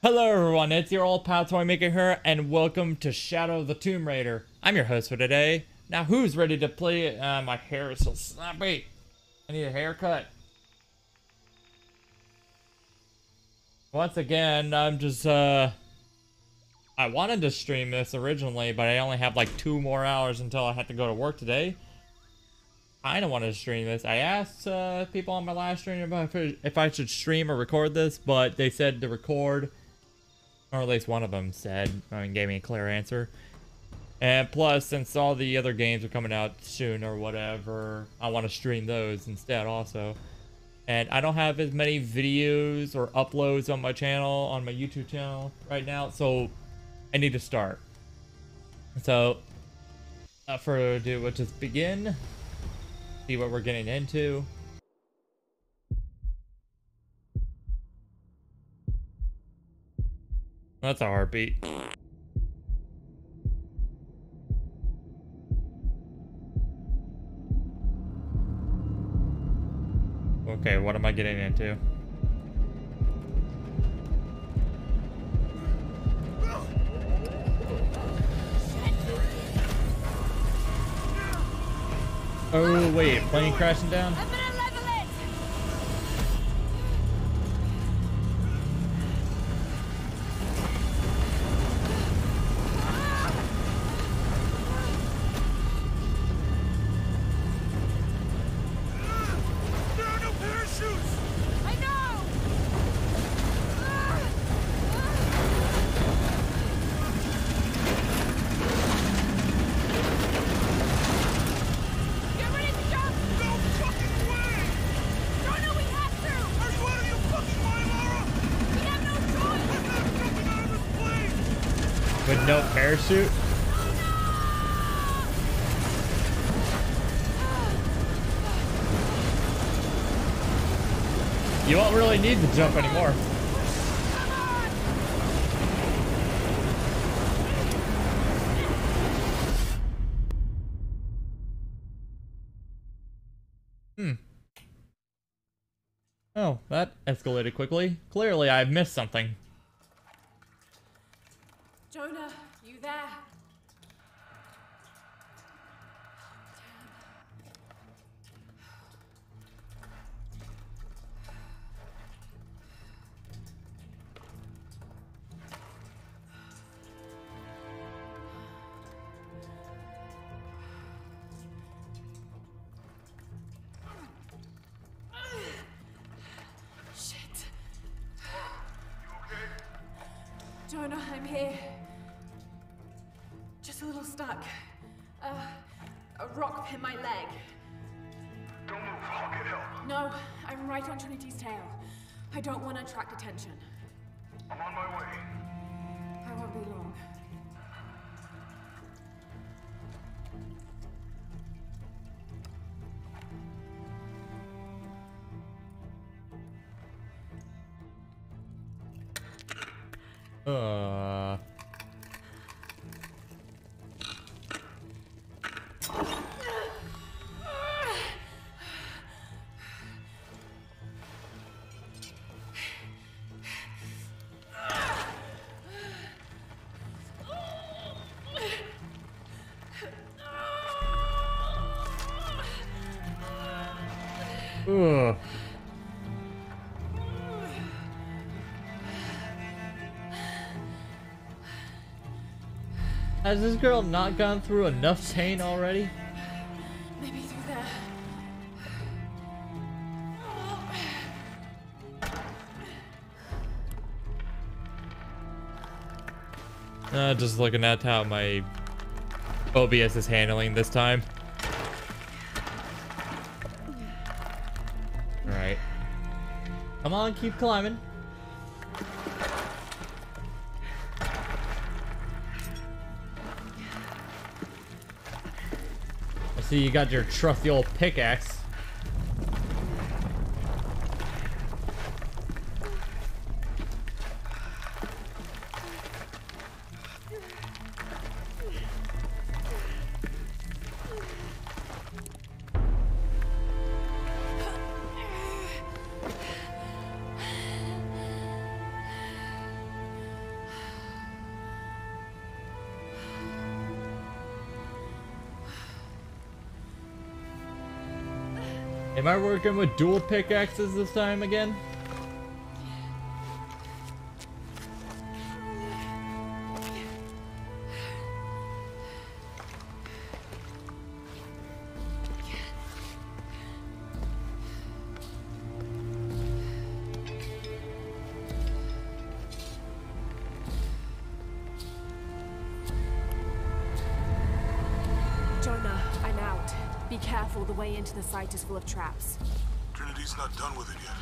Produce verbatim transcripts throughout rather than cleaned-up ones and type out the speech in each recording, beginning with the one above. Hello everyone, it's your old pal Toymaker here, and welcome to Shadow of the Tomb Raider. I'm your host for today. Now who's ready to play? Uh, my hair is so sloppy. I need a haircut. Once again, I'm just, uh... I wanted to stream this originally, but I only have like two more hours until I have to go to work today. I kinda wanted to stream this. I asked uh, people on my live stream about if, if I should stream or record this, but they said to record. Or at least one of them said, I mean, gave me a clear answer. And plus, since all the other games are coming out soon or whatever, I want to stream those instead also. And I don't have as many videos or uploads on my channel, on my YouTube channel right now, so I need to start. So, without further ado, let's just begin. See what we're getting into. That's a heartbeat. Okay, what am I getting into? Oh wait, plane crashing down? I'm gonna level it. There are no parachutes. I know. No parachute? You won't really need to jump anymore. Hmm. Oh, that escalated quickly. Clearly, I've missed something. Jonah, you there? Shit. You okay? Jonah, I'm here. A little stuck. Uh, a rock hit my leg. Don't move, I'll get help. No, I'm right on Trinity's tail. I don't want to attract attention. I'm on my way. I won't be long. Uh. Ugh. Has this girl not gone through enough pain already? Maybe through that. Uh, just looking at how my O B S is handling this time. Come on, keep climbing. I see you got your trusty old pickaxe. Am I working with dual pickaxes this time again? The site is full of traps. Trinity's not done with it yet.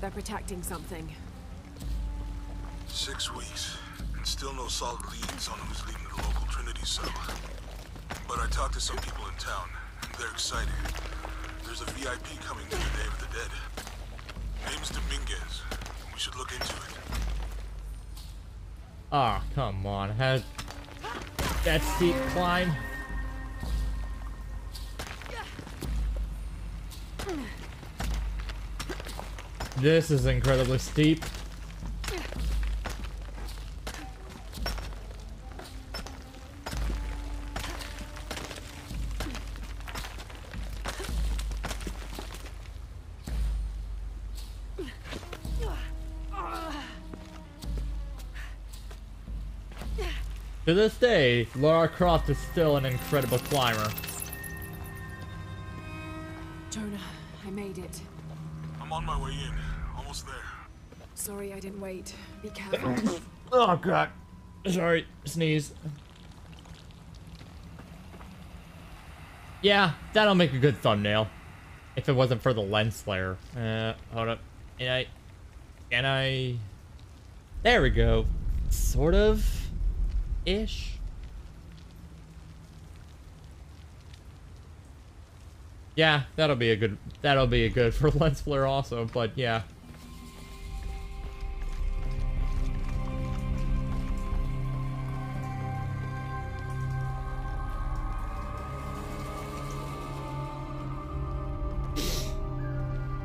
They're protecting something. Six weeks, and still no solid leads on who's leading the local Trinity cell. But I talked to some people in town, and they're excited. There's a V I P coming to the Day of the Dead. Name's Dominguez, and we should look into it. Ah, oh, come on. Has that steep climb? This is incredibly steep. To this day, Lara Croft is still an incredible climber. Jonah, I made it. I'm on my way in. There. Sorry, I didn't wait. Be careful. Oh god. Sorry, sneeze. Yeah, that'll make a good thumbnail. If it wasn't for the lens flare. Uh, hold up. And I... And I... There we go. Sort of... Ish. Yeah, that'll be a good... That'll be a good for lens flare also, but yeah.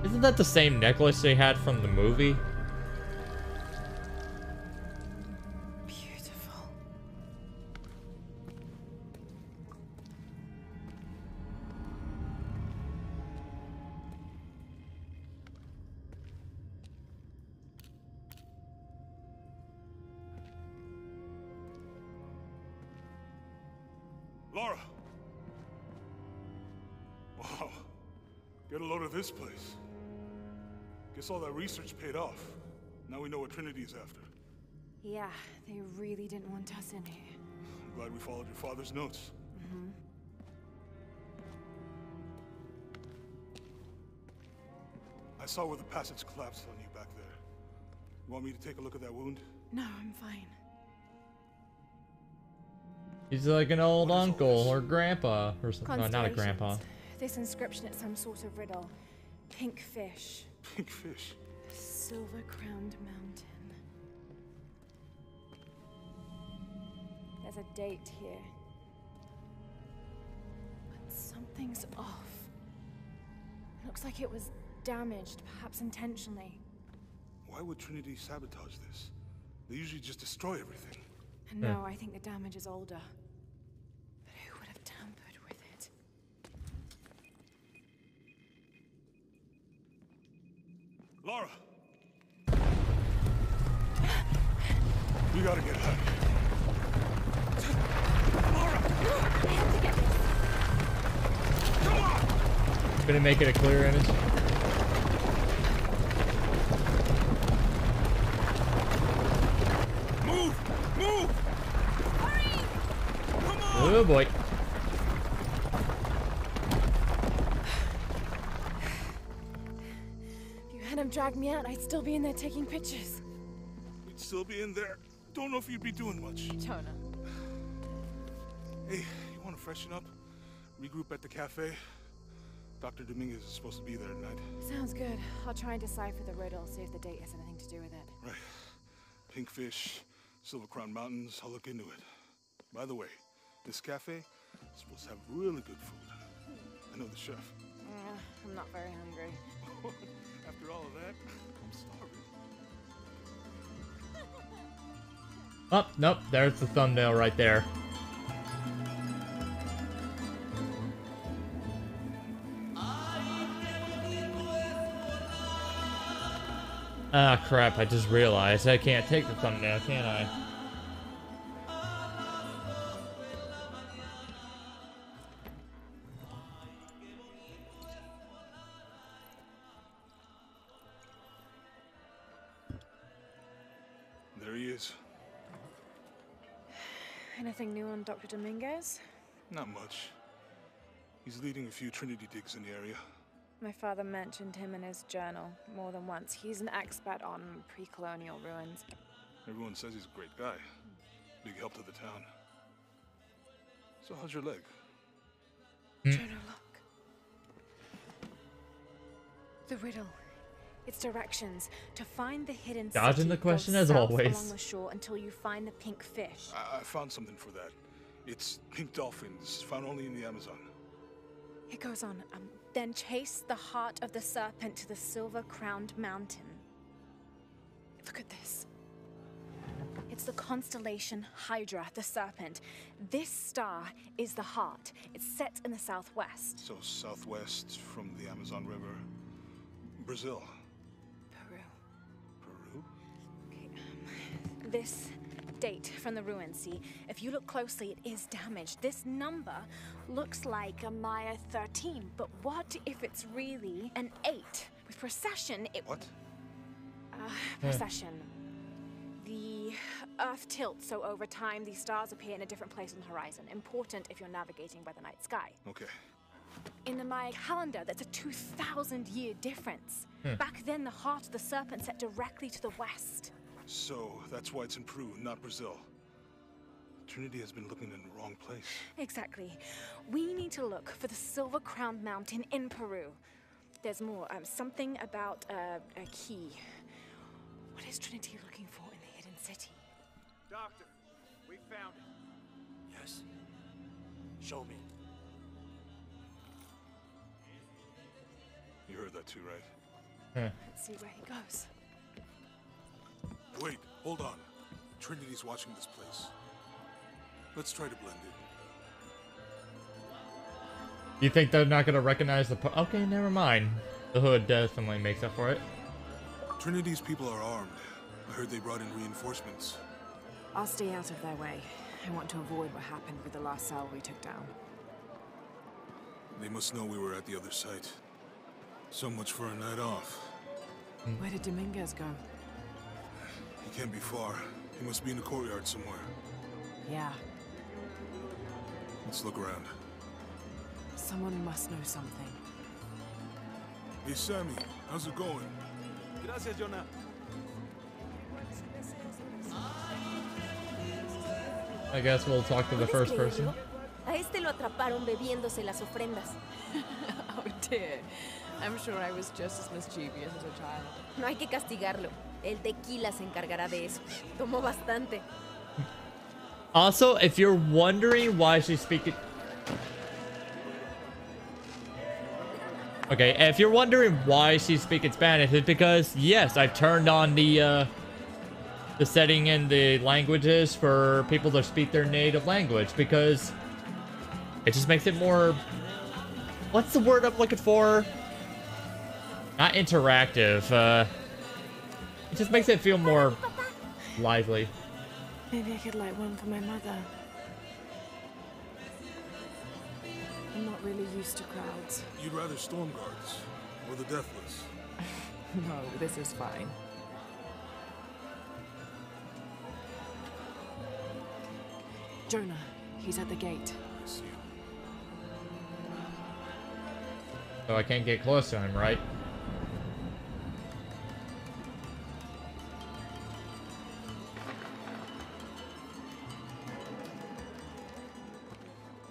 Isn't that the same necklace they had from the movie? Beautiful. Lara. Wow. Get a load of this place. Guess all that research paid off. Now we know what Trinity's after. Yeah, they really didn't want us in here. I'm glad we followed your father's notes. Mm-hmm. I saw where the passage collapsed on you back there. You want me to take a look at that wound? No, I'm fine. He's like an old what uncle or grandpa or something. No, not a grandpa. This inscription is some sort of riddle. Pink fish. Pink fish. The silver-crowned mountain. There's a date here. But something's off. It looks like it was damaged, perhaps intentionally. Why would Trinity sabotage this? They usually just destroy everything. And no, I think the damage is older. But who would have tampered? Lara! We gotta get her. Lara! I have to get this. Come on! It's gonna make it a clear image. Move! Move! Hurry! Come on! Oh boy. Drag me out, I'd still be in there taking pictures. We'd still be in there. Don't know if you'd be doing much. Jonah. Hey, you want to freshen up? Regroup at the cafe? Doctor Dominguez is supposed to be there tonight. Sounds good. I'll try and decipher the riddle, see if the date has anything to do with it. Right. Pinkfish, Silver Crown Mountains, I'll look into it. By the way, this cafe is supposed to have really good food. I know the chef. Yeah, I'm not very hungry. After all of that, I'm sorry. Oh, nope, there's the thumbnail right there. I never Ah, crap, I just realized I can't take the thumbnail, can I? There he is. Anything new on Doctor Dominguez? Not much. He's leading a few Trinity digs in the area. My father mentioned him in his journal more than once. He's an expert on pre-colonial ruins. Everyone says he's a great guy. Big help to the town. So how's your leg? Mm. Jonah, look. The riddle. Its directions to find the hidden. Dodging the question as always. Along the shore until you find the pink fish. I, I found something for that. It's pink dolphins found only in the Amazon. It goes on. Um, then chase the heart of the serpent to the silver-crowned mountain. Look at this. It's the constellation Hydra, the serpent. This star is the heart. It's set in the southwest. So southwest from the Amazon River, Brazil. This date from the ruin, see, if you look closely, it is damaged. This number looks like a Maya thirteen, but what if it's really an eight? With precession, it... What? Uh, precession. Yeah. The Earth tilts, so over time, these stars appear in a different place on the horizon. Important if you're navigating by the night sky. Okay. In the Maya calendar, that's a two thousand year difference. Hmm. Back then, the heart of the serpent set directly to the west. So, that's why it's in Peru, not Brazil. Trinity has been looking in the wrong place. Exactly. We need to look for the silver-crowned mountain in Peru. There's more. Um, something about uh, a key. What is Trinity looking for in the hidden city? Doctor, we found it. Yes. Show me. You heard that too, right? Yeah. Let's see where he goes. Wait, hold on. Trinity's watching this place. Let's try to blend in. You think they're not going to recognize the... Po okay, never mind. The hood definitely makes up for it. Trinity's people are armed. I heard they brought in reinforcements. I'll stay out of their way. I want to avoid what happened with the last cell we took down. They must know we were at the other site. So much for a night off. Where did Dominguez go? He can't be far. He must be in the courtyard somewhere. Yeah. Let's look around. Someone must know something. Hey, Sammy. How's it going? Gracias, Jonah. I guess we'll talk to the first person. A este lo atraparon bebiéndose las ofrendas. Oh, dear. I'm sure I was just as mischievous as a child. No hay que castigarlo. El tequila se encargará de eso. Tomó bastante. Also, if you're wondering why she's speaking... Okay, if you're wondering why she's speaking Spanish, it's because, yes, I've turned on the, uh, the setting in the languages for people to speak their native language, because it just makes it more... What's the word I'm looking for? Not interactive, uh... It just makes it feel more lively. Maybe I could light one for my mother. I'm not really used to crowds. You'd rather storm guards or the deathless? No, this is fine. Jonah, he's at the gate. I see. So I can't get close to him, right?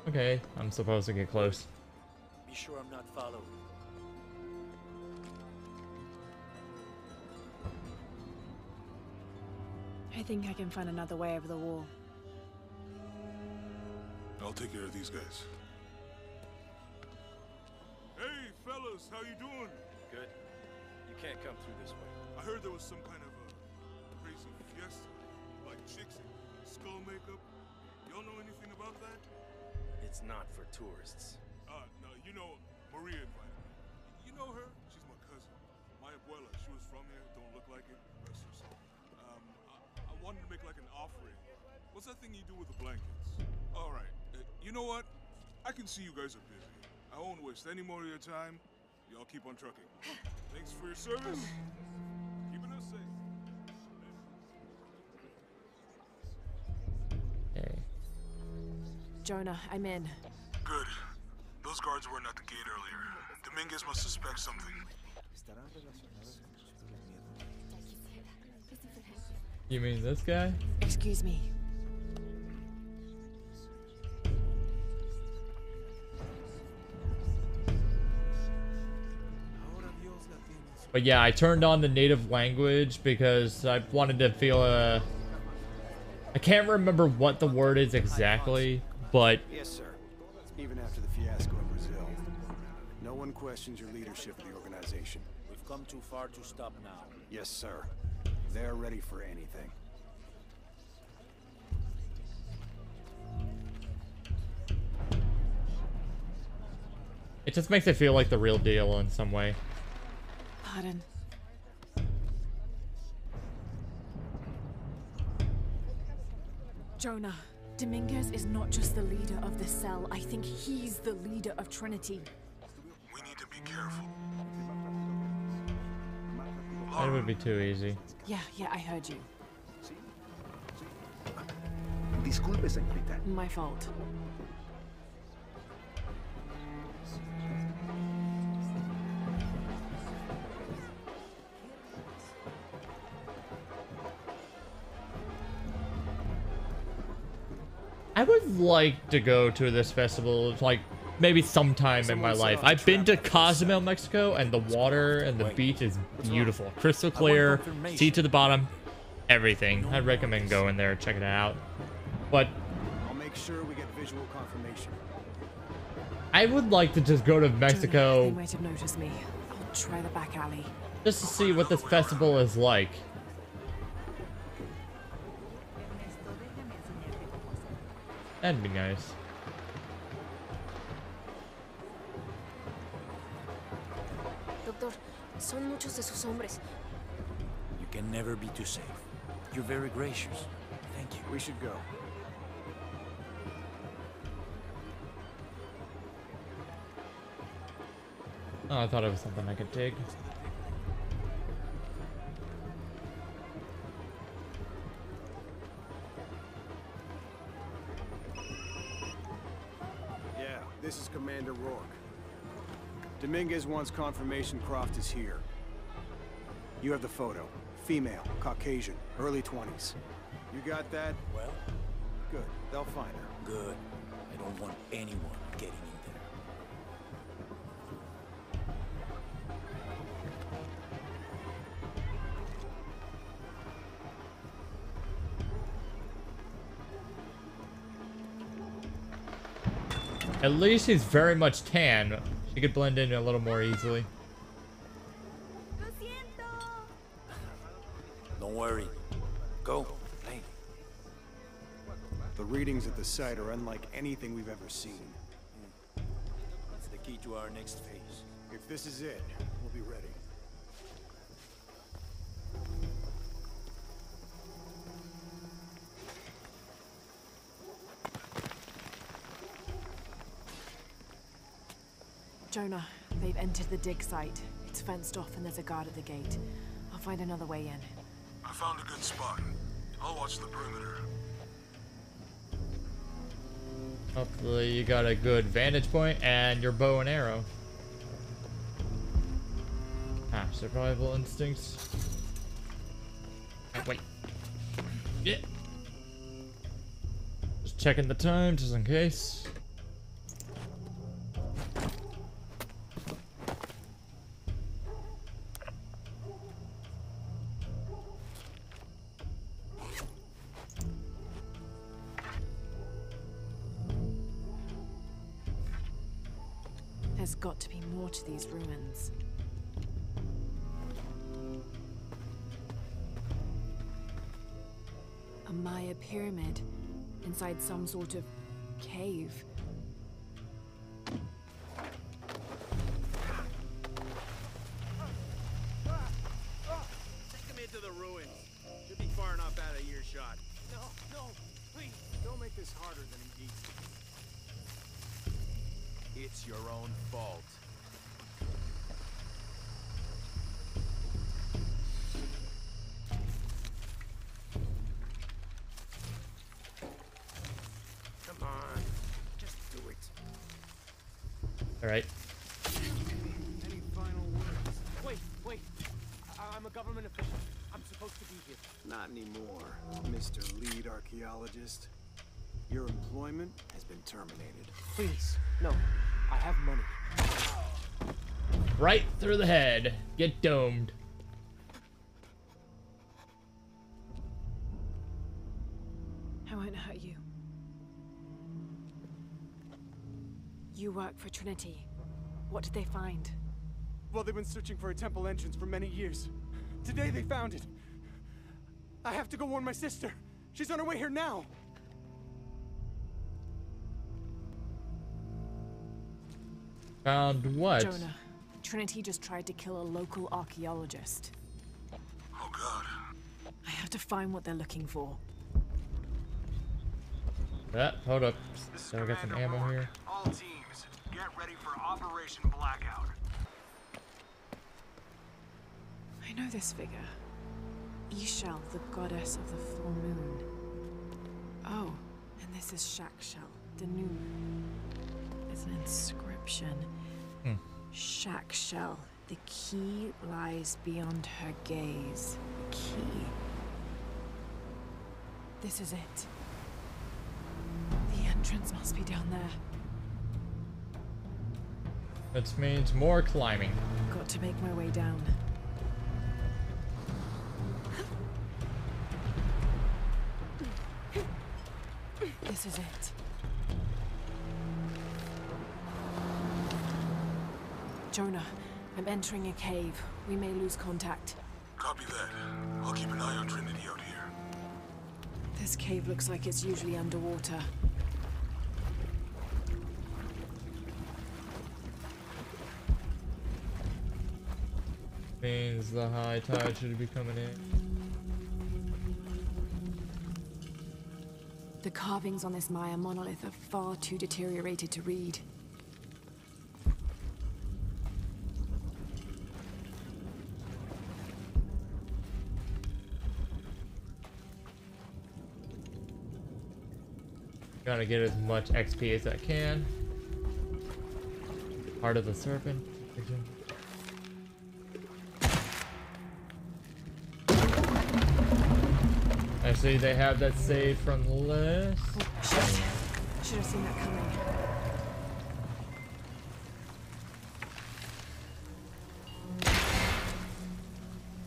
Okay, I'm supposed to get close. Be sure I'm not followed. I think I can find another way over the wall. I'll take care of these guys. Hey, fellas, how you doing? Good. You can't come through this way. I heard there was some kind of a crazy fiesta, like chicks and skull makeup. Y'all know anything about that? It's not for tourists. Uh, no, you know, Maria invited me. You know her? She's my cousin. Maya Abuela, she was from here, don't look like it, rest her soul. Um, I, I wanted to make like an offering. What's that thing you do with the blankets? All right, uh, you know what? I can see you guys are busy. I won't waste any more of your time. Y'all keep on trucking. Thanks for your service. Keeping us safe. Okay. Jonah, I'm in. Good. Those guards weren't at the gate earlier. Dominguez must suspect something. You mean this guy? Excuse me. But yeah, I turned on the native language because I wanted to feel a... I can't remember what the word is exactly, but... Yes, sir. Even after the fiasco in Brazil, no one questions your leadership of the organization. We've come too far to stop now. Yes, sir. They're ready for anything. It just makes it feel like the real deal in some way. Pardon. Jonah, Dominguez is not just the leader of the cell. I think he's the leader of Trinity. We need to be careful. That would be too easy. Yeah, yeah, I heard you. My fault. I would like to go to this festival, like, maybe sometime in my life. I've been to Cozumel, Mexico, and the water and the beach is beautiful. Crystal clear, sea to the bottom, everything. I'd recommend going there, checking it out. But I'll make sure we get visual confirmation. I would like to just go to Mexico. You might have noticed me. I'll try the back alley. Just to see what this festival is like. That'd be nice. Doctor, son muchos de sus hombres. You can never be too safe. You're very gracious. Thank you. We should go. Oh, I thought it was something I could take. This is Commander Rurik. Dominguez wants confirmation Croft is here. You have the photo. Female, Caucasian, early twenties. You got that? Well? Good. They'll find her. Good. I don't want anyone getting in there. At least he's very much tan. He could blend in a little more easily. Don't worry. Go. Hey. The readings at the site are unlike anything we've ever seen. That's the key to our next phase. If this is it, we'll be ready. Jonah, they've entered the dig site. It's fenced off and there's a guard at the gate. I'll find another way in. I found a good spot. I'll watch the perimeter. Hopefully you got a good vantage point and your bow and arrow. Ah, survival instincts. Ah, wait. Yeah. Just checking the time just in case. There's got to be more to these ruins. A Maya pyramid inside some sort of cave. take this harder than it needs to be. It's your own fault. Come on, just do it. All right. Any final words? Wait, wait. I I'm a government official. I'm supposed to be here. Not anymore, Mister Lead Archaeologist. Your employment has been terminated. Please, no. I have money. Right through the head. Get domed. I won't hurt you. You work for Trinity. What did they find? Well, they've been searching for a temple entrance for many years. Today they found it. I have to go warn my sister. She's on her way here now. Found what? Jonah, Trinity just tried to kill a local archaeologist. Oh God. I have to find what they're looking for. Uh, hold up. So we got some ammo Rurik. Here. All teams, get ready for Operation Blackout. I know this figure. Ix Chel, the goddess of the full moon. Oh, and this is Chak Chel, the new moon. It's an inscription. Hmm. Chak Chel, the key lies beyond her gaze. The key. This is it. The entrance must be down there. That means more climbing. Got to make my way down. This is it. Jonah, I'm entering a cave. We may lose contact. Copy that. I'll keep an eye on Trinity out here. This cave looks like it's usually underwater. Means the high tide should be coming in. The carvings on this Maya monolith are far too deteriorated to read. Gotta get as much X P as I can. Heart of the Serpent. I see they have that saved from the list. Oh, shit. Should have seen that coming.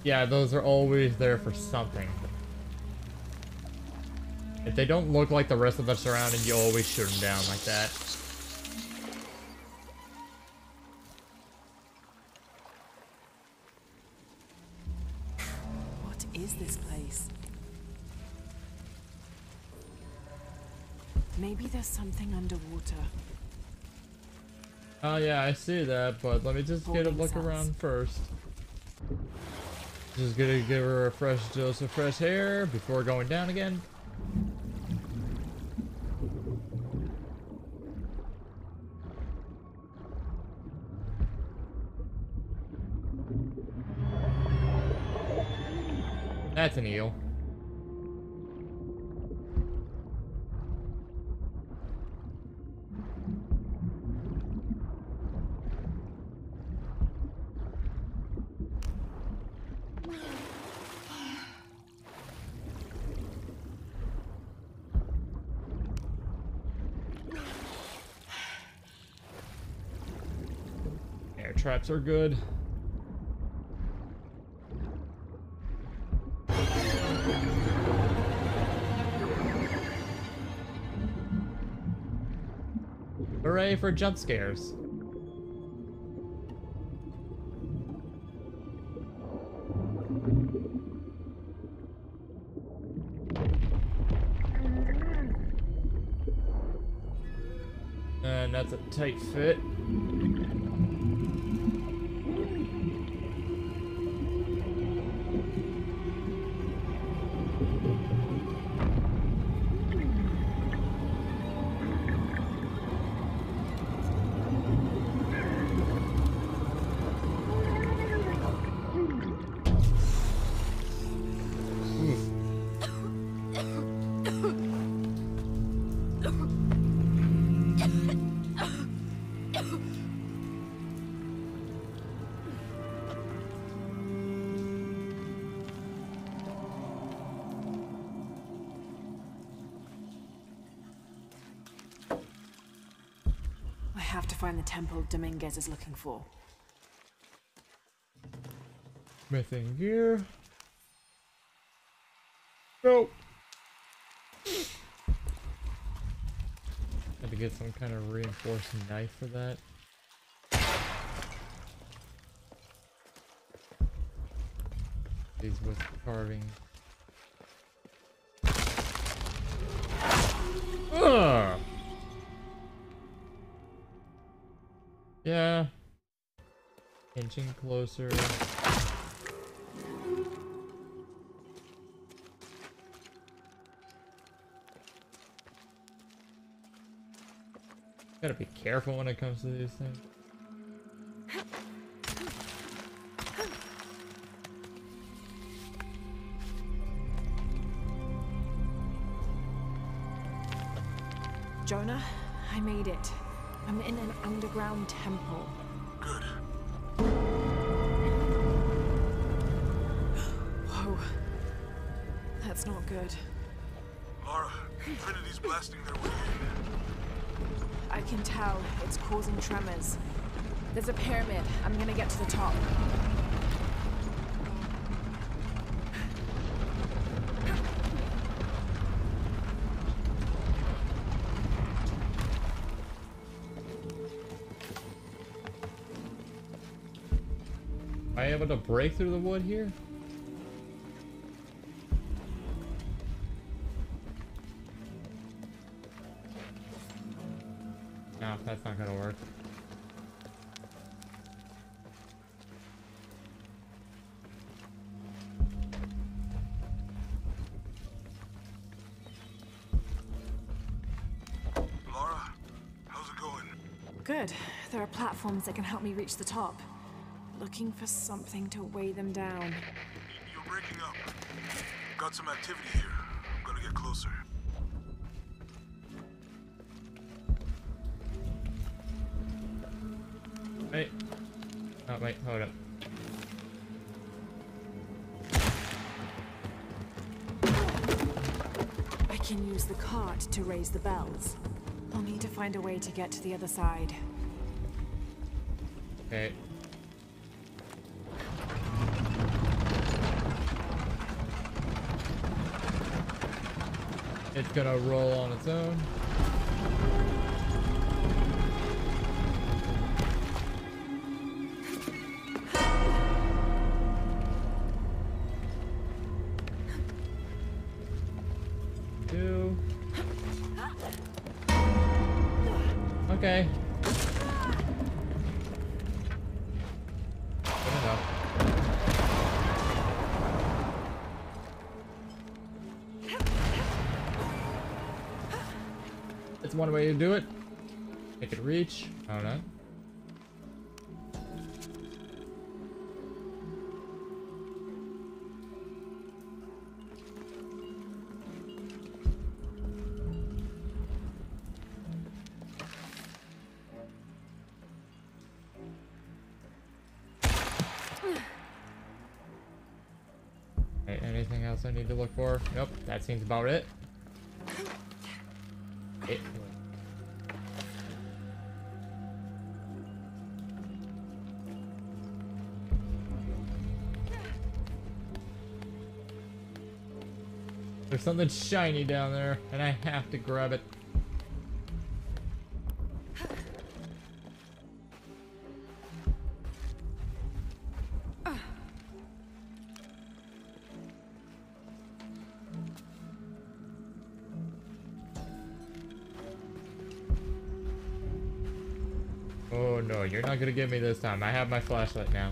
Yeah, those are always there for something. If they don't look like the rest of the surrounding, you always shoot them down like that. What is this place? Maybe there's something underwater. Oh yeah, I see that, but let me just get a look around first. Just gonna give her a fresh dose of fresh air before going down again. That's an eel. Traps are good. Hooray for jump scares. And that's a tight fit. have to find the temple Dominguez is looking for. Missing gear. Nope. Had to get some kind of reinforced knife for that. These with carving. Ugh. Yeah. Inching closer. Gotta be careful when it comes to these things. Jonah, I made it. I'm in an underground temple. Good. Whoa. That's not good. Lara, Trinity's blasting their way in. I can tell it's causing tremors. There's a pyramid. I'm gonna get to the top. Am I able to break through the wood here? That's not gonna work. Lara, how's it going? Good. There are platforms that can help me reach the top. Looking for something to weigh them down. You're breaking up. Got some activity here. I'm gonna get closer. Wait. Oh, wait, hold up. I can use the cart to raise the bells. I'll need to find a way to get to the other side. Okay. It's gonna roll on its own. Okay. Good enough. That's one way to do it. Make it reach. I don't know. Anything else I need to look for? Nope, that seems about it. it. There's something shiny down there, and I have to grab it. Oh no, you're not gonna get me this time. I have my flashlight now.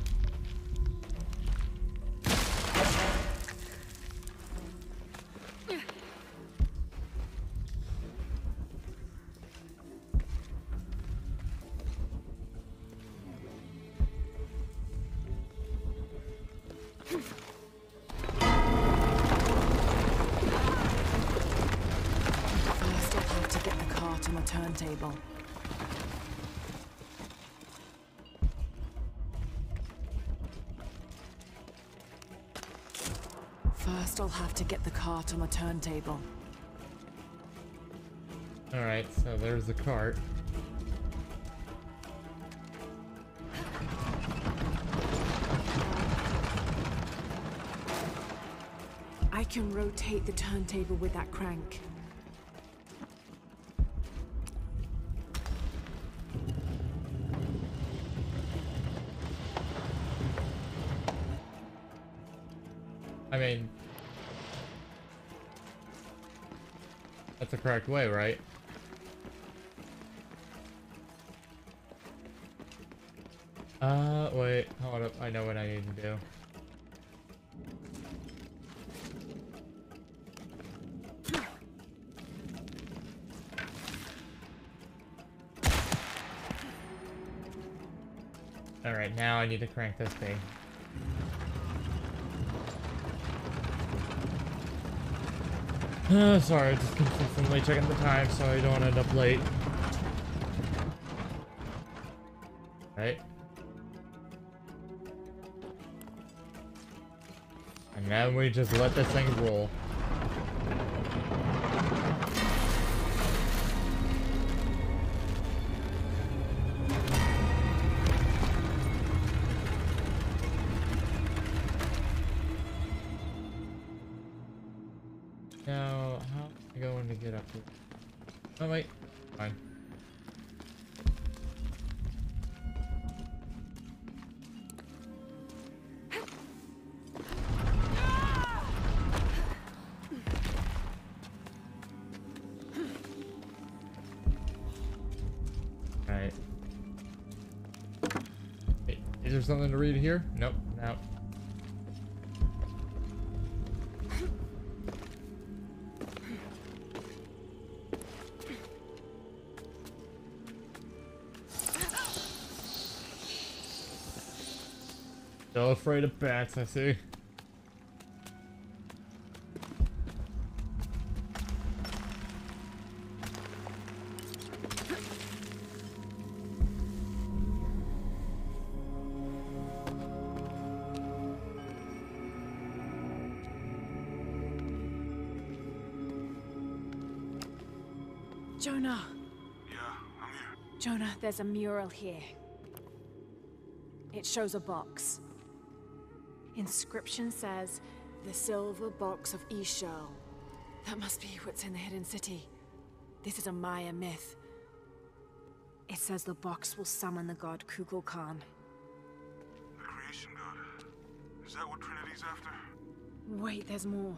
First, I have to get the cart on the turntable. First, I'll have to get the cart on the turntable. Alright, so there's the cart. I can rotate the turntable with that crank. I mean, that's the correct way, right? Uh, wait, hold up, I know what I need to do. Alright, now I need to crank this thing. Uh, sorry, I'm just consistently checking the time so I don't end up late. Right. And then we just let this thing roll. Something to read here? Nope. Nope. Still afraid of bats, I see. Jonah! Yeah, I'm here. Jonah, there's a mural here. It shows a box. Inscription says, the silver box of Ix Chel. That must be what's in the hidden city. This is a Maya myth. It says the box will summon the god Kukulkan. The creation god? Is that what Trinity's after? Wait, there's more.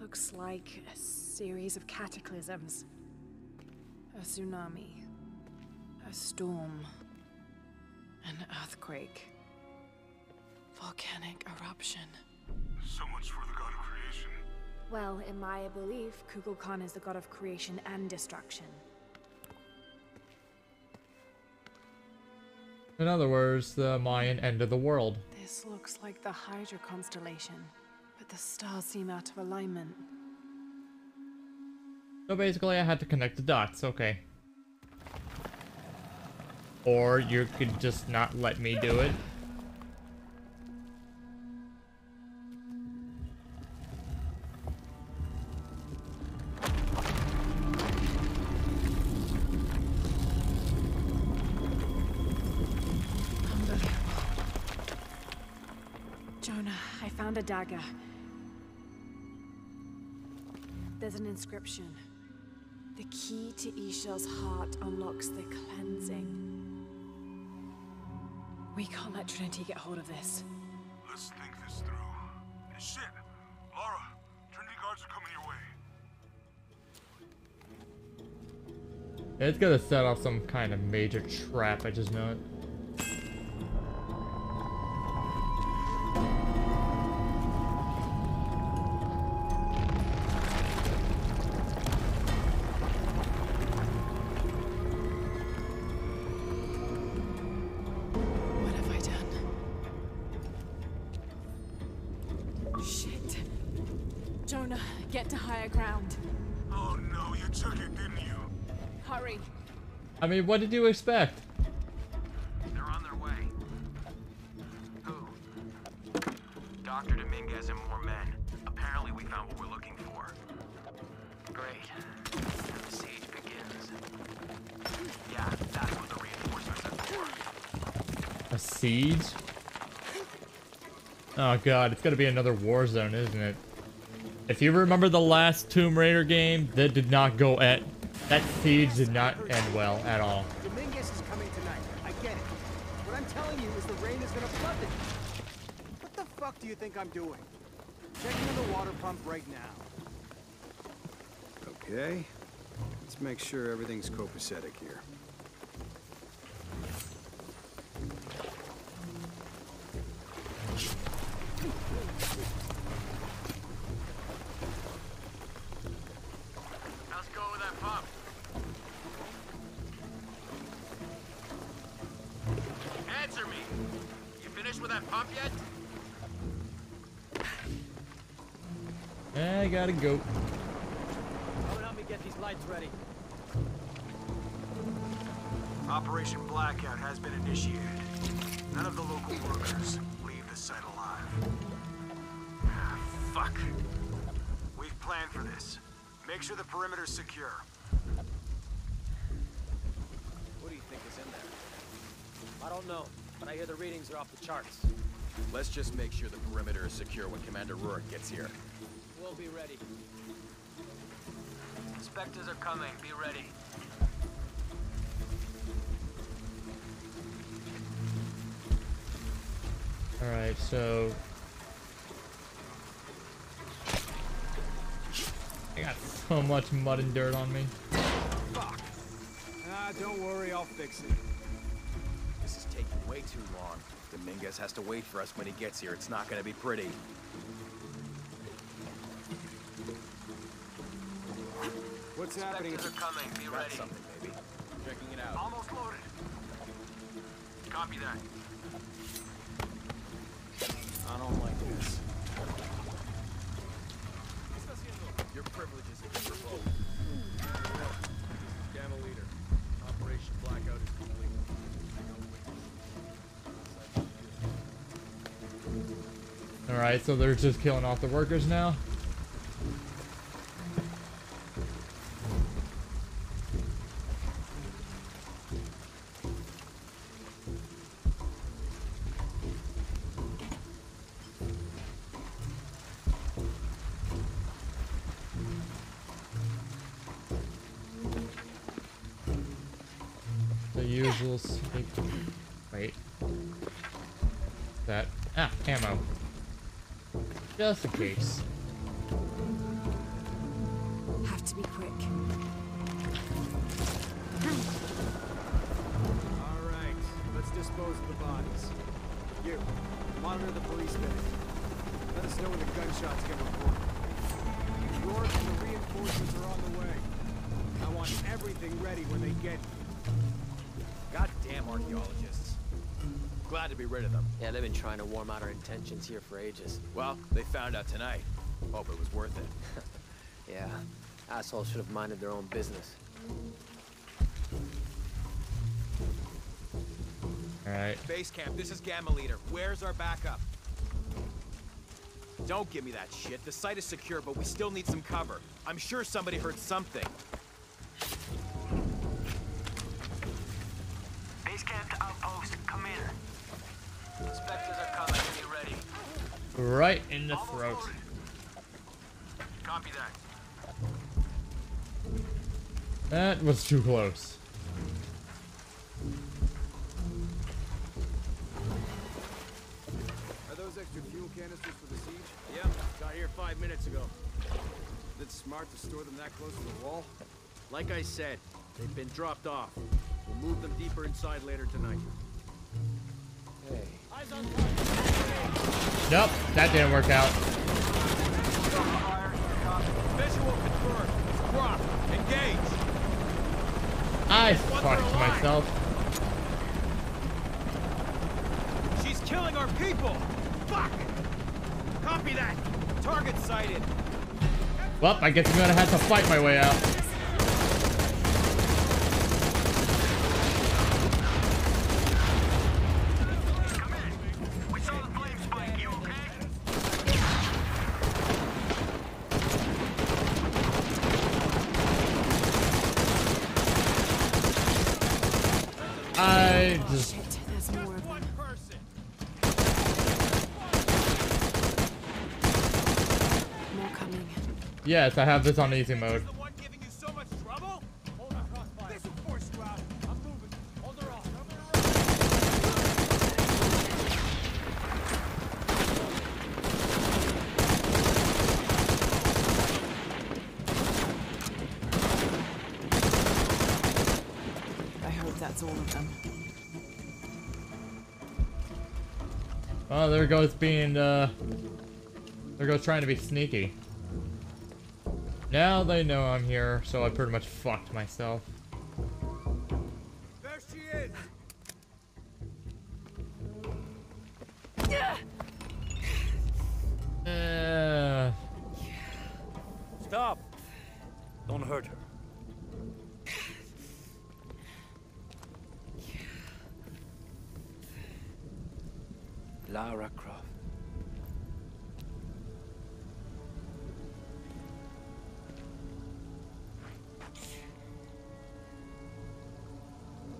Looks like a series of cataclysms. A tsunami, a storm, an earthquake, volcanic eruption. So much for the god of creation. Well, in my belief, Kukulkan is the god of creation and destruction. In other words, the Mayan end of the world. This looks like the Hydra constellation, but the stars seem out of alignment. So basically, I had to connect the dots, okay. Or you could just not let me do it. Jonah, I found a dagger. There's an inscription. The key to Ix Chel's heart unlocks the cleansing. We can't let Trinity get hold of this. Let's think this through. And shit! Lara! Trinity guards are coming your way. It's gonna set off some kind of major trap, I just know it. I mean, what did you expect? They're on their way. Who? Doctor Dominguez and more men. Apparently we found what we're looking for. Great. The siege begins. Yeah, that's what the reinforcements are for. A siege? Oh god, it's gonna be another war zone, isn't it? If you remember the last Tomb Raider game, that did not go at... That siege did not end well at all. Dominguez is coming tonight. I get it. What I'm telling you is the rain is gonna flood it. What the fuck do you think I'm doing? Checking on the water pump right now. Okay. Let's make sure everything's copacetic here. How's it going with that pump? Answer me! You finished with that pump yet? I gotta go. Get these lights ready. Operation Blackout has been initiated. None of the local workers leave the site alive. Ah, fuck. We've planned for this. Make sure the perimeter's secure. What do you think is in there? I don't know, but I hear the readings are off the charts. Let's just make sure the perimeter is secure when Commander Rurik gets here. We'll be ready. Inspectors are coming. Be ready. All right, so I got so much mud and dirt on me. Fuck. Ah, don't worry, I'll fix it. This is taking way too long. Dominguez has to wait for us when he gets here. It's not going to be pretty. What's happening? Inspectors are coming. Be ready. Something, maybe. Checking it out. Almost loaded. Copy that. I don't like this. Your privileges have been revoked. Gamma Leader, Operation Blackout is complete. All right, so they're just killing off the workers now. Wait. That. Ah, ammo. Just in case. Have to be quick. Alright, let's dispose of the bodies. You, monitor the police base. Let us know when the gunshots get reported. York and the reinforcements are on the way. I want everything ready when they get here. Goddamn archaeologists. Glad to be rid of them. Yeah, they've been trying to warm out our intentions here for ages. Well, they found out tonight. Hope it was worth it. Yeah, assholes should have minded their own business. Alright. Base camp, this is Gamma Leader. Where's our backup? Don't give me that shit. The site is secure, but we still need some cover. I'm sure somebody heard something. Right in the throat. Copy that. That was too close. Are those extra fuel canisters for the siege? Yep, got here five minutes ago. Is it smart to store them that close to the wall? Like I said, they've been dropped off. We'll move them deeper inside later tonight. Hey. Eyes on target. Nope, that didn't work out. Visual confirmed. Crop. Engage. I fucked myself. She's killing our people. Fuck. Copy that. Target sighted. Well, I guess I'm gonna have to fight my way out. Yes, I have this on easy mode. Oh, there goes being, uh, there goes trying to be sneaky. Now they know I'm here, so I pretty much fucked myself. There she is! Uh. Stop! Don't hurt her. Lara Croft.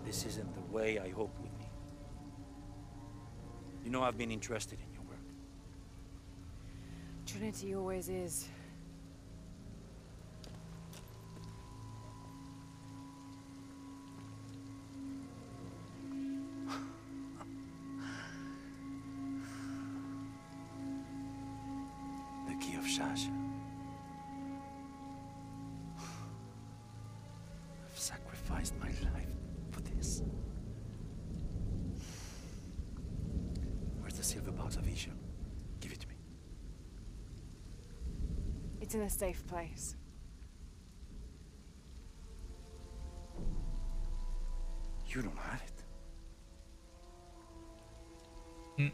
This isn't the way I hope with me. You know I've been interested in your work. Trinity always is. It's in a safe place. You don't have it. Mm. It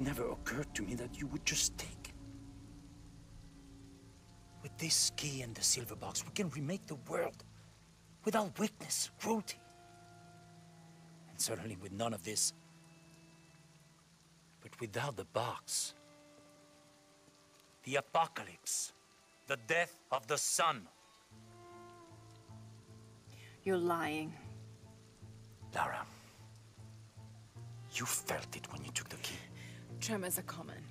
never occurred to me that you would just take. With this key and the silver box, we can remake the world. Without weakness, cruelty. And certainly with none of this. But without the box. The apocalypse. The death of the sun. You're lying. Lara. You felt it when you took the key. Tremors are common.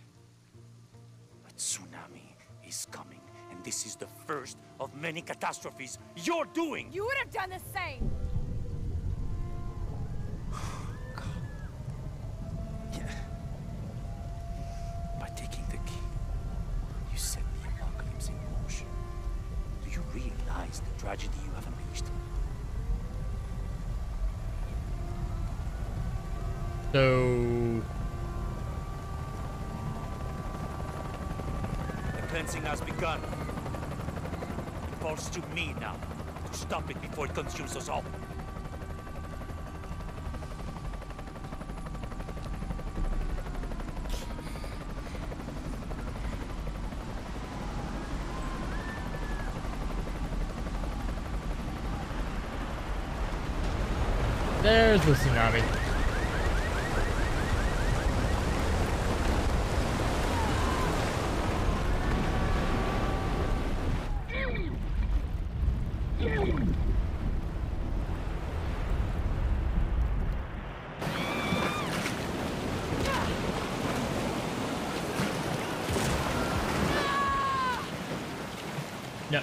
A tsunami is coming. And this is the first of many catastrophes you're doing! You would have done the same! God. Yeah. By taking the key, you set the apocalypse in motion. Do you realize the tragedy you have unleashed? So... the cleansing has begun. It falls to me now to stop it before it consumes us all. There's the tsunami.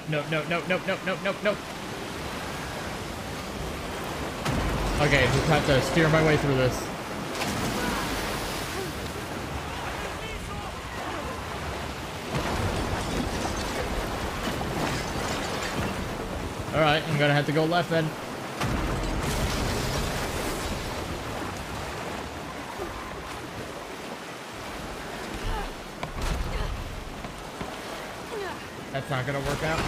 No, no, no, no, no, no, no, no. Okay, just have to steer my way through this. Alright, I'm gonna have to go left then. That's not gonna work out.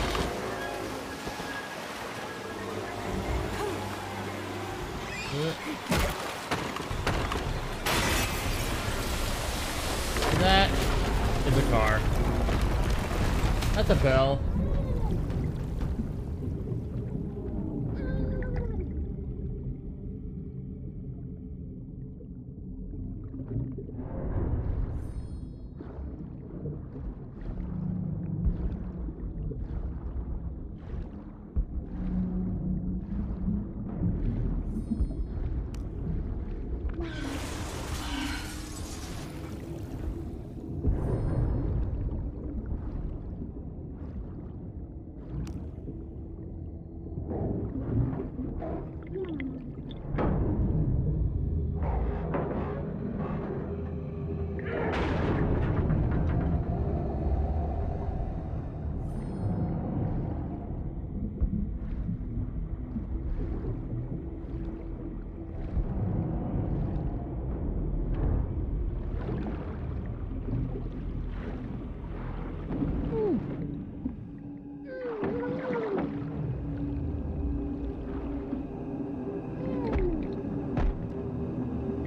That is a car. That's a bell.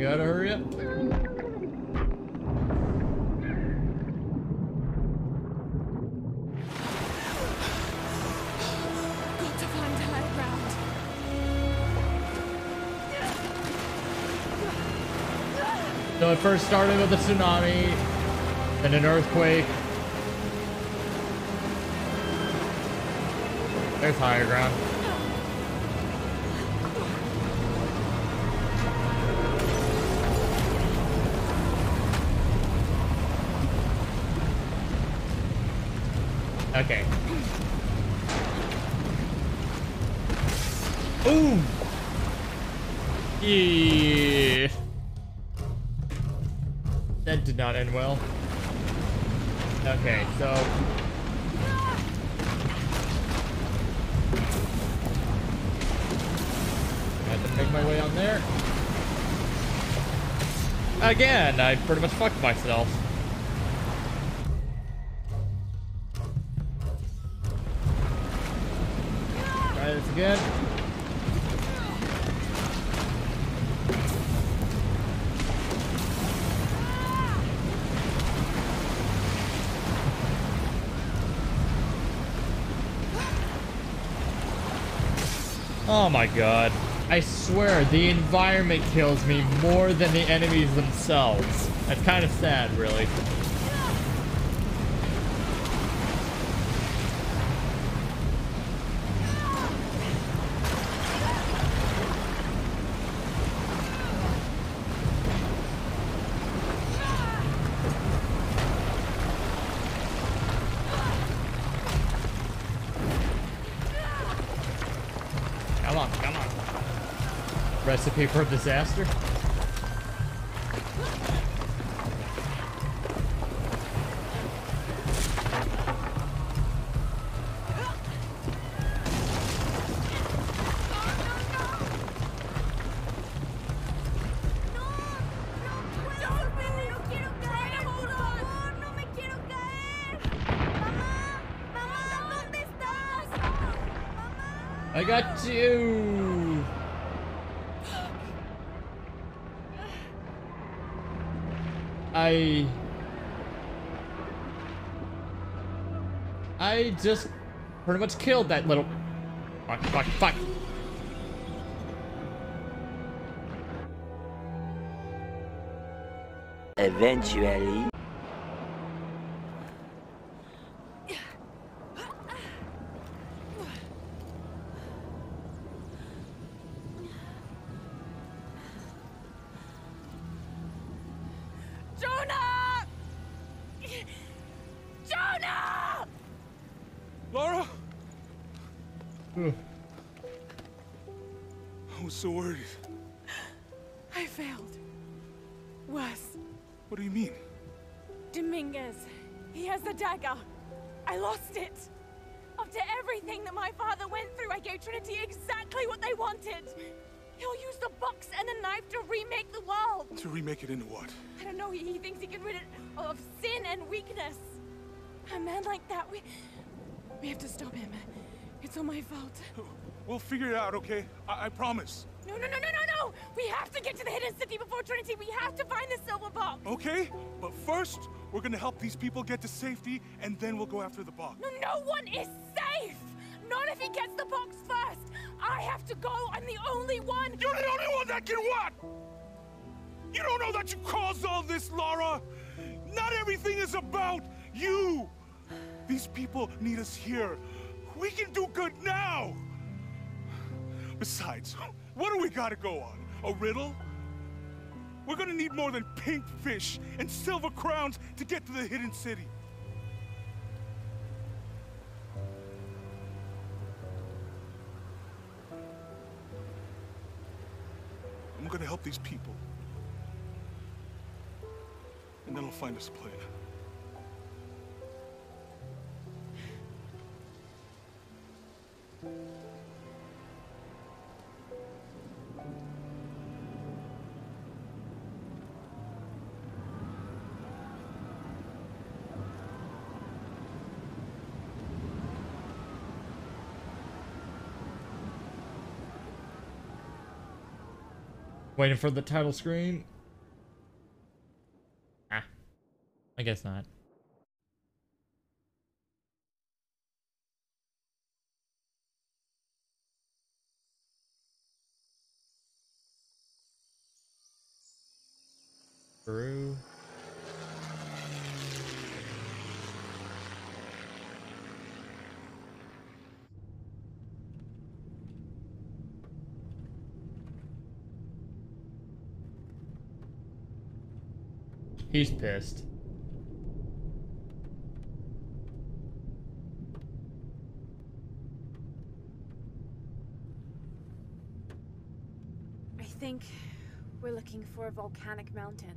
gotta hurry up. So it first started with a tsunami, then an earthquake. There's higher ground. Okay. Ooh! Yeah. That did not end well. Okay, so... I had to make my way on there. Again, I pretty much fucked myself. Try this again. Oh my god. I swear, the environment kills me more than the enemies themselves. That's kind of sad, really. Recipe for disaster. I got you. I... I just pretty much killed that little... Fuck, fuck, fuck! Eventually... Trinity exactly what they wanted. He'll use the box and the knife to remake the world. To remake it into what? I don't know. He, he thinks he can rid it of sin and weakness. A man like that, we we have to stop him. It's all my fault. We'll figure it out, okay? I, I promise. No, no, no, no, no, no! We have to get to the hidden city before Trinity. We have to find the silver box. Okay, but first we're gonna help these people get to safety, and then we'll go after the box. No, no one is safe. Not if he gets the box first! I have to go! I'm the only one! You're the only one that can what? You don't know that you caused all this, Lara! Not everything is about you! These people need us here. We can do good now! Besides, what do we gotta go on? A riddle? We're gonna need more than pink fish and silver crowns to get to the hidden city. I'm gonna help these people. And then I'll find us a plan. Waiting for the title screen. Ah, I guess not. Brew. He's pissed. I think we're looking for a volcanic mountain.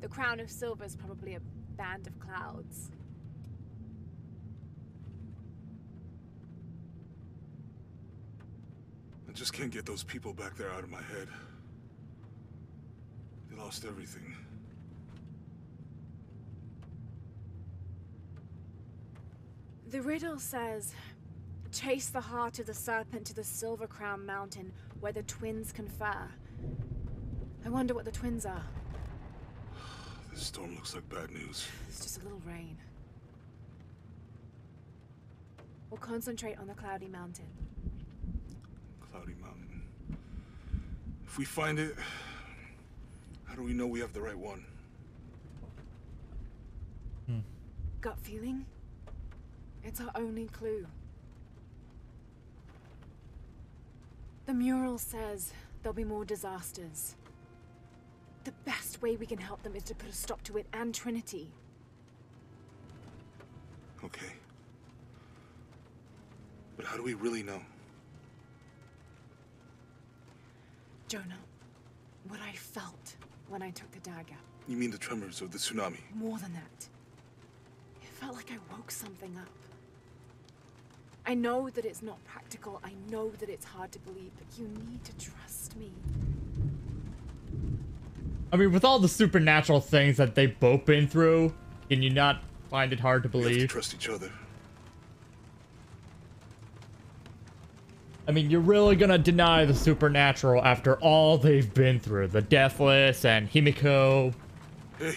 The crown of silver is probably a band of clouds. I just can't get those people back there out of my head. They lost everything. The riddle says, chase the heart of the serpent to the Silver Crown Mountain where the twins confer. I wonder what the twins are. This storm looks like bad news. It's just a little rain. We'll concentrate on the Cloudy Mountain. Cloudy Mountain. If we find it, how do we know we have the right one? Hmm. Gut feeling? It's our only clue. The mural says there'll be more disasters. The best way we can help them is to put a stop to it and Trinity. Okay. But how do we really know? Jonah, what I felt when I took the dagger. You mean the tremors of the tsunami? More than that. It felt like I woke something up. I know that it's not practical. I know that it's hard to believe, but you need to trust me. I mean, with all the supernatural things that they've both been through, can you not find it hard to believe? We have to trust each other. I mean, you're really gonna deny the supernatural after all they've been through. The Deathless and Himiko. Hey,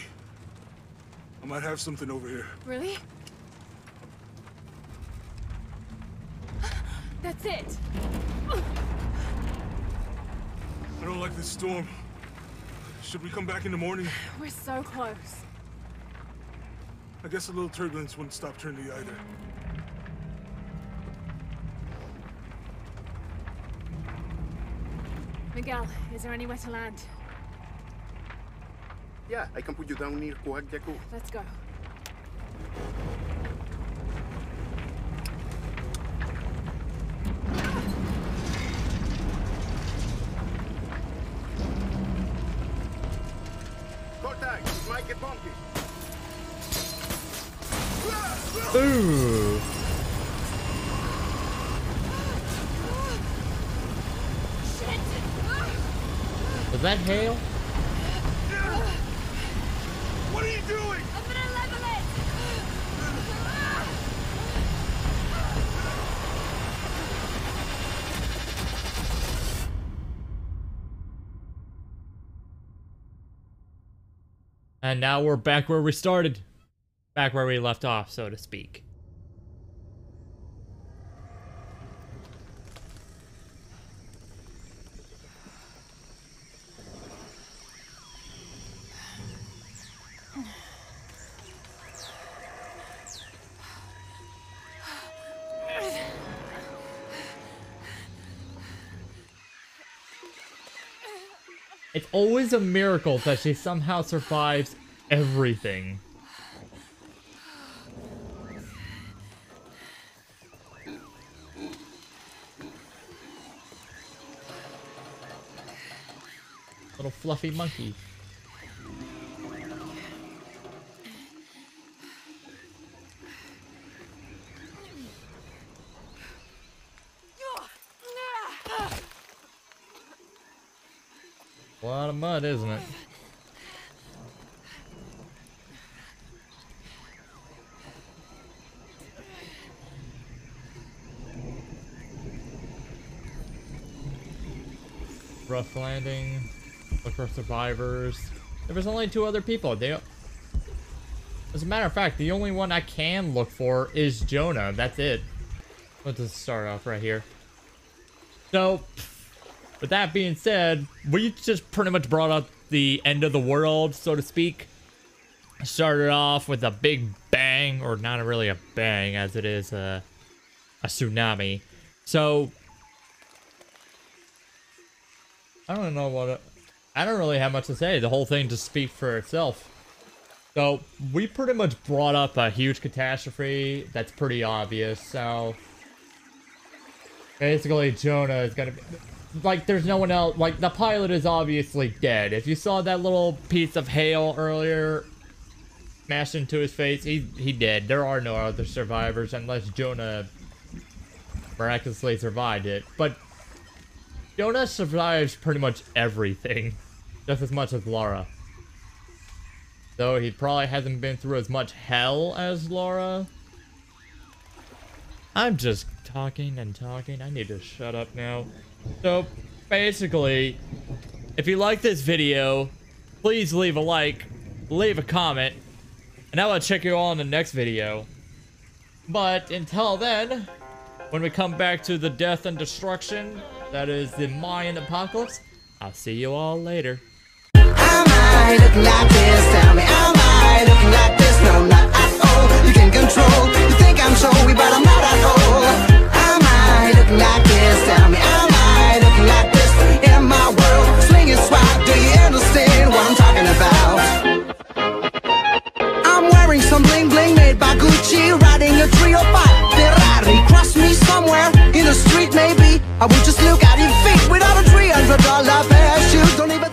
I might have something over here. Really? That's it. I don't like this storm. Should we come back in the morning? We're so close. I guess a little turbulence wouldn't stop Trinity either. Miguel, is there anywhere to land? Yeah, I can put you down near Kuwaq Yaku. Let's go. Contact! It might get bumpy. Ooh. Was that hail? What are you doing? I'm gonna level it! And now we're back where we started. Back where we left off, so to speak. It's always a miracle that she somehow survives everything. Little fluffy monkey. A lot of mud, isn't it? rough landing. Look for survivors. There was only two other people. They, as a matter of fact, the only one I can look for is Jonah. That's it. Let's just start off right here. So, with that being said, we just pretty much brought up the end of the world, so to speak. Started off with a big bang, or not really a bang, as it is a, a tsunami. So, I don't know what... It, I don't really have much to say. The whole thing just speaks for itself. So, we pretty much brought up a huge catastrophe that's pretty obvious, so... Basically, Jonah is gonna be... Like, there's no one else... Like, the pilot is obviously dead. If you saw that little piece of hail earlier... smashed into his face, he, he dead. There are no other survivors unless Jonah... miraculously survived it. But... Jonah survives pretty much everything. Just as much as Lara. Though he probably hasn't been through as much hell as Lara. I'm just talking and talking. I need to shut up now. So, basically, if you like this video, please leave a like, leave a comment, and I will check you all in the next video. But until then, when we come back to the death and destruction, that is the Mayan apocalypse, I'll see you all later. I look like this, tell me, am I look like this? No, not at all, you can control. You think I'm showy, but I'm not at all. Am I look like this, tell me, am I look like this? In my world, sling and swag, do you understand what I'm talking about? I'm wearing some bling bling made by Gucci, riding a three oh five Ferrari. Cross me somewhere, in the street maybe, I would just look at your feet without a three hundred dollar pair of shoes, don't even